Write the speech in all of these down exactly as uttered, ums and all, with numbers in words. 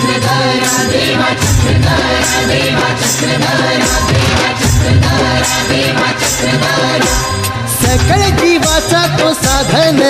Chakradhara Deva Chakradhara Deva Chakradhara Deva Chakradhara Deva Chakradhara सकल जीवाचा तो साधन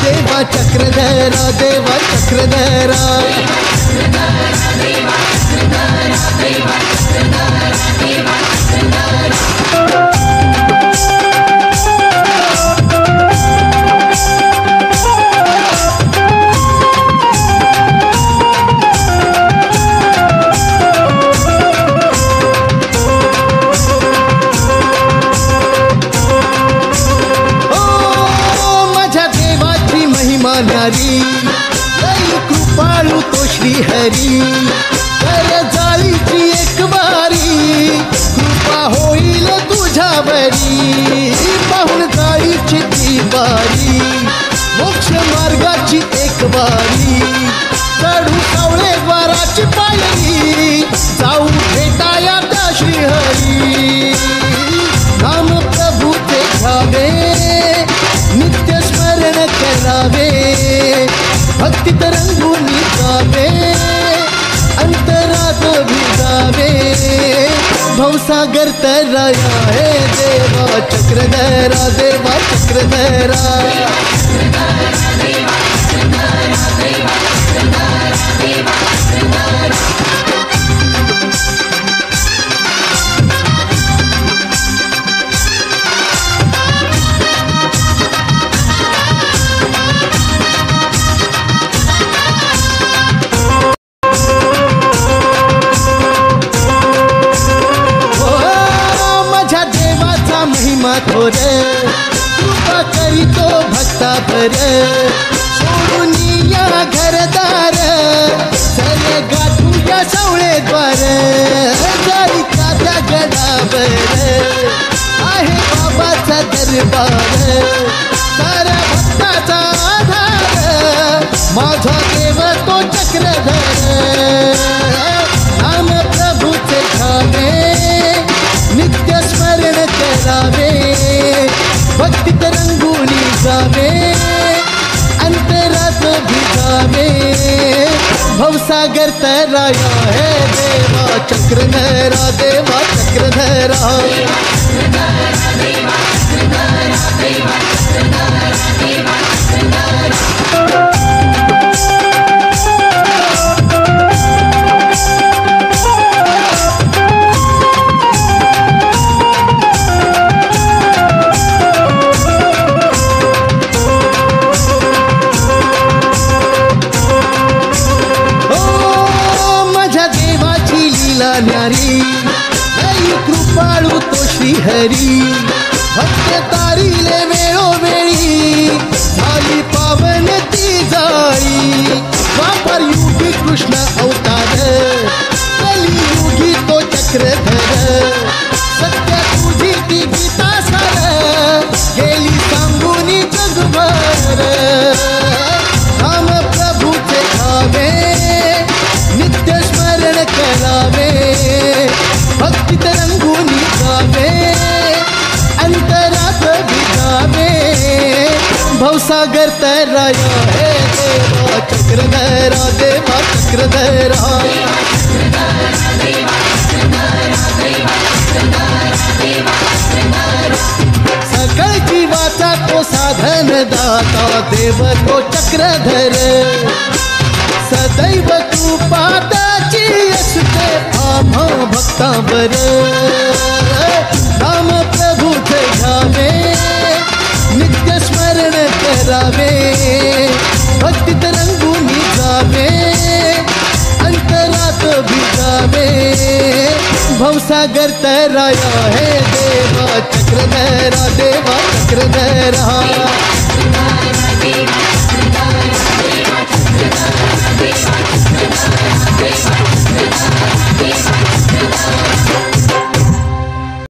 देवा चक्रधरा देवा चक्रधरा देवा चक्रधरा देवा चक्रधरा कृपाळू तो श्री हरी करजाळीची एक वारी कृपा होईल तुझ्यावरी पाहून जाळीची ती वारी मोक्ष मार्गाची एक वारी चढू कावळे द्वाराची पायरी जाऊ भेटाया त्या श्रीहरी नाम प्रभू ते घ्यावे नित्य स्मरण करावे भक्ति तरंगुनी जावे अंतरात भिजावे भवसागर तराया हे देवा चक्रधरा देवा चक्रधरा देवा चक्रधरा देवा चक्रधरा देवा चक्रधरा कृपा करी तो भक्ता पर सोडूनिया घरदार सरे गाठू या सवळे द्वार जाई त्या गडावर आहे बाबाचा दरबार सारा भक्ताचा आधार माझा देव तो चक्रधर नाम प्रभूचे ठावे नित्य स्मरण करावे भक्ति तरंगुनी जावे अंतरात भिजावे भवसागर तराया है देवा चक्रधरा देवा चक्रधरा देवा चक्रधरा देवा चक्रधरा देवा चक्रधरा कृपाळू तो श्री हरी भक्त तारीले वेळोवेळी झाली पावन ती जाई वापर युगी कृष्ण अवतार कलियुगी तो चक्रधर सत्य तुझी ती गीता सार गेली सांगुनी जगभर नाम प्रभूचे ठावे नित्य स्मरण करावे भक्ति तरंगुनी जावे अंतरात भिजावे भवसागर तराया हे देवा चक्रधरा देवा चक्रधरा सकल जीवाचा तो साधन दाता देव तो चक्रधर सदैव कृपा त्याची असते आम्हा भक्तावर नाम प्रभूचे ध्यावे नित्य स्मरण करावे भक्ति तरंगुनी जावे अंतरात भिजावे भवसागर तराया हे देवा चक्रधरा देवा चक्रधरा